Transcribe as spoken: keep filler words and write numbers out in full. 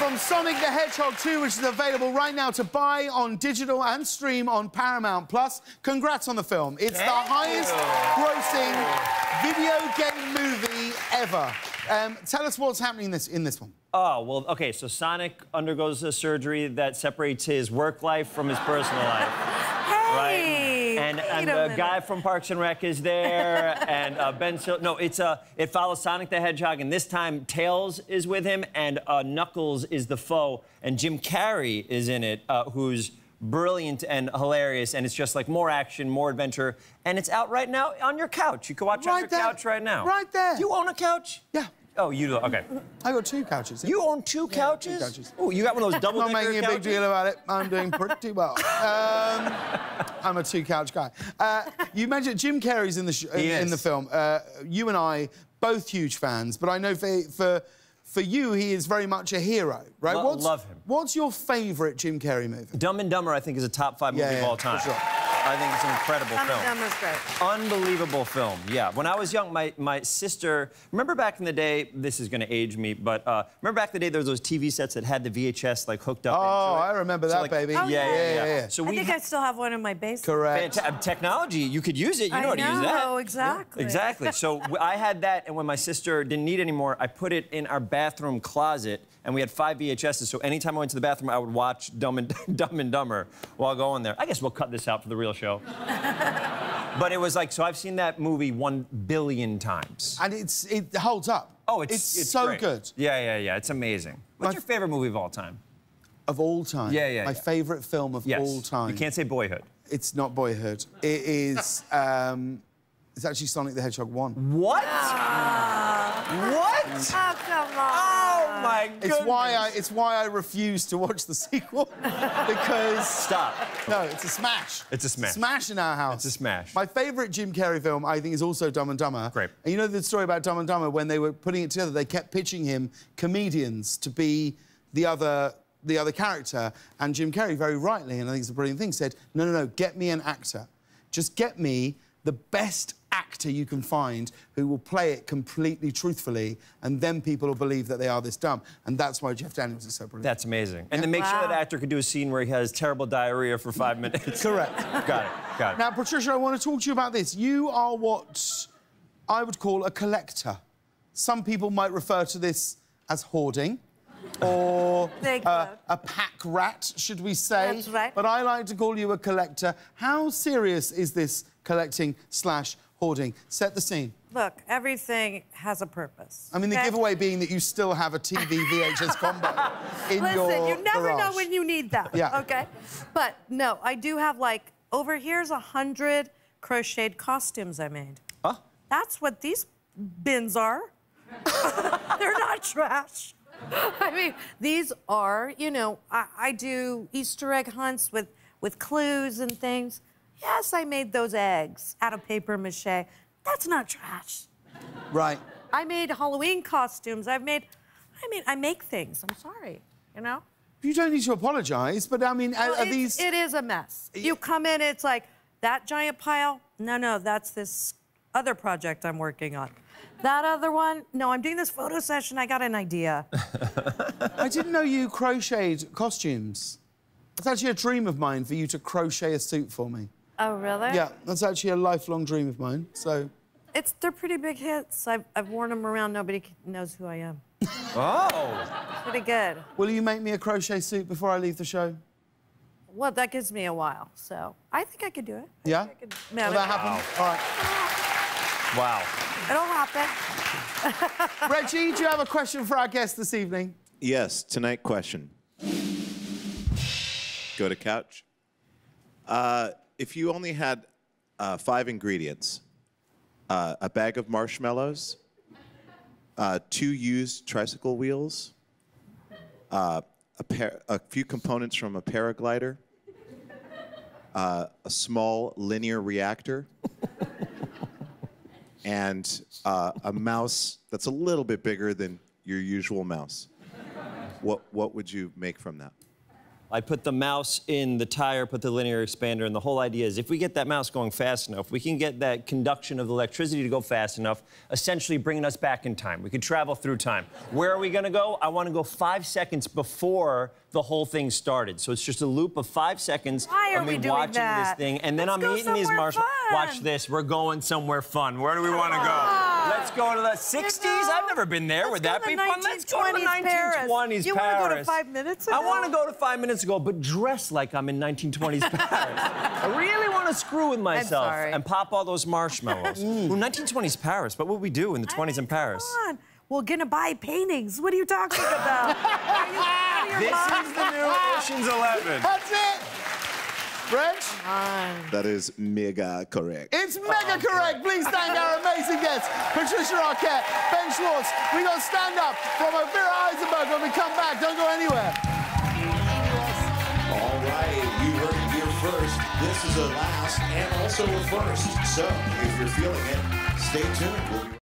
from Sonic the Hedgehog two, which is available right now to buy on digital and stream on Paramount Plus. Congrats on the film. It's Thank the highest-grossing video game movie ever. Um, tell us what's happening this, in this one. Oh, well, OK, so Sonic undergoes a surgery that separates his work life from his personal life. Hey! Right? And, and the guy from Parks and Rec is there, and uh, Ben Schwartz... No, it's, uh, it follows Sonic the Hedgehog, and this time Tails is with him, and uh, Knuckles is the foe, and Jim Carrey is in it, uh, who's brilliant and hilarious, and it's just like more action, more adventure, and it's out right now on your couch. You can watch right on your there. couch right now. Right there. Do you own a couch? Yeah. Oh, you do. Okay. I got two couches. You own two yeah, couches? Two couches. Oh, you got one of those double-decker couches? I'm not making a big deal about it. I'm doing pretty well. Um, I'm a two-couch guy. Uh, you mentioned Jim Carrey's in the sh in, in the film. Uh, you and I both huge fans, but I know for for for you he is very much a hero, right? Lo what's, love him. What's your favourite Jim Carrey movie? Dumb and Dumber, I think, is a top five movie yeah, yeah, of all time. For sure. I think it's an incredible Dumb film. Dumb and Dumber's great. Unbelievable film, yeah. When I was young, my, my sister... Remember back in the day... This is going to age me, but... Uh, remember back in the day, there was those T V sets that had the V H S, like, hooked up oh, into it? Oh, I remember so, that, like, baby. Oh, yeah, yeah, yeah, yeah, yeah. So we I think I still have one in my basement. Correct. Technology, you could use it. You know, know how to use that. Oh, exactly. Yeah. Exactly. So I had that, and when my sister didn't need any more, I put it in our bathroom closet, and we had five V H Ses, so anytime I went to the bathroom, I would watch Dumb and, Dumb and Dumber while going there. I guess we'll cut this out for the real show. But it was like, so I've seen that movie one billion times. And it's it holds up. Oh, it's, it's, it's so great. good. Yeah, yeah, yeah. It's amazing. What's my, your favorite movie of all time? Of all time? Yeah, yeah, My yeah. favorite film of yes. all time. You can't say Boyhood. It's not Boyhood. It is, um, it's actually Sonic the Hedgehog one. What? Uh, what? Oh, come on. Oh, my goodness. It's why I, it's why I refuse to watch the sequel, because... Stop. No, it's a smash. It's a smash. Smash in our house. It's a smash. My favourite Jim Carrey film, I think, is also Dumb and Dumber. Great. And you know the story about Dumb and Dumber? When they were putting it together, they kept pitching him comedians to be the other... the other character, and Jim Carrey, very rightly, and I think it's a brilliant thing, said, no, no, no, get me an actor. Just get me the best actor you can find who will play it completely truthfully, and then people will believe that they are this dumb. And that's why Jeff Daniels is so brilliant. That's amazing. And yeah. then make wow. sure that actor can do a scene where he has terrible diarrhea for five minutes. Correct. Got it, got it. Now, Patricia, I want to talk to you about this. You are what I would call a collector. Some people might refer to this as hoarding. Or uh, a pack rat, should we say? That's right. But I like to call you a collector. How serious is this collecting slash hoarding? Set the scene. Look, everything has a purpose. I mean, the okay. giveaway being that you still have a T V V H S combo in Listen, your Listen, you never garage. know when you need that. Yeah. Okay. But no, I do have, like, over here's a hundred crocheted costumes I made. Huh? That's what these bins are. They're not trash. I mean, these are, you know, I, I do Easter egg hunts with, with clues and things. Yes, I made those eggs out of papier-mâché. That's not trash. Right. I made Halloween costumes. I've made, I mean, I make things. I'm sorry, you know? You don't need to apologize, but I mean, well, are, are these... It is a mess. You come in, it's like, that giant pile? No, no, that's this other project I'm working on. That other one? No, I'm doing this photo session. I got an idea. I didn't know you crocheted costumes. It's actually a dream of mine for you to crochet a suit for me. Oh, really? Yeah, that's actually a lifelong dream of mine, so... It's, they're pretty big hits. I've, I've worn them around. Nobody knows who I am. Oh! Pretty good. Will you make me a crochet suit before I leave the show? Well, that gives me a while, so... I think I could do it. I yeah? I could... no, Will that happen? Wow. All right. Wow. It'll happen. Reggie, do you have a question for our guest this evening? Yes, tonight question. Go to couch. Uh, if you only had uh, five ingredients, uh, a bag of marshmallows, uh, two used tricycle wheels, uh, a, pair, a few components from a paraglider, uh, a small linear reactor, and uh, a mouse that's a little bit bigger than your usual mouse. What, what would you make from that? I put the mouse in the tire, put the linear expander, and the whole idea is if we get that mouse going fast enough, we can get that conduction of the electricity to go fast enough, essentially bringing us back in time. We could travel through time. Where are we gonna go? I wanna go five seconds before the whole thing started. So it's just a loop of five seconds Why are of me we doing watching that? this thing, and then Let's I'm eating these marshmallows. Watch this, we're going somewhere fun. Where do we wanna go? Ah. Let's go to the sixties? You know, I've never been there. Let's Would that be fun? Let's go to the nineteen twenties Paris. You wanna go to five minutes ago? I wanna go to five minutes ago, but dress like I'm in nineteen twenties Paris. I really want to screw with myself and pop all those marshmallows. Mm. Well, nineteen twenties Paris, what would we do in the twenties I mean, in Paris? Come on. We're gonna buy paintings. What are you talking about? Are you out of your this mind? Is the new Ocean's Eleven. That's it. French? That is mega correct. It's mega oh, correct. Please thank our amazing guests, Patricia Arquette, Ben Schwartz. We got stand up from Ovira Eisenberg when we come back. Don't go anywhere. All right, you heard it here first. This is a last and also a first. So if you're feeling it, stay tuned.